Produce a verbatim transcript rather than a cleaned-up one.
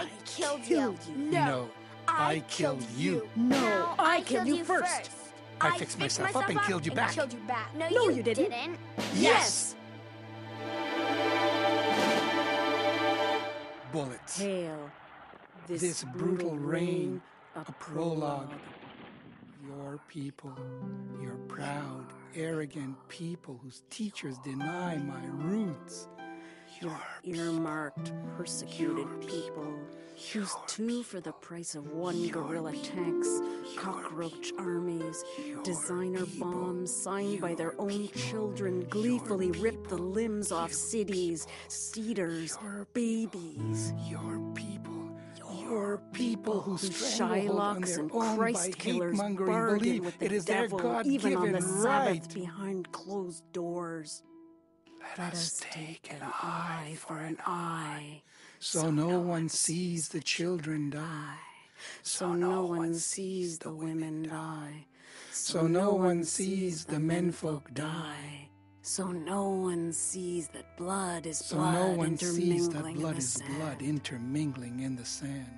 I killed you. No, I killed you. No, I killed you first. I fixed myself up and killed you back. No, you didn't. Yes! Bullets. Hail, this, this brutal rain, a prologue. Your people, your proud, arrogant people whose teachers deny my roots. Your earmarked, persecuted people, whose two for the price of one guerrilla tanks, cockroach armies, designer bombs signed by their own children gleefully rip the limbs off cities, cedars, babies. Your people, your people who Shylocks and Christ killers bargain with the devil even on the Sabbath behind closed doors. Let us take an eye for an eye, so no one sees the children die, so no one sees the women die, so no one sees the menfolk die, so no one sees that blood is blood intermingling in the sand.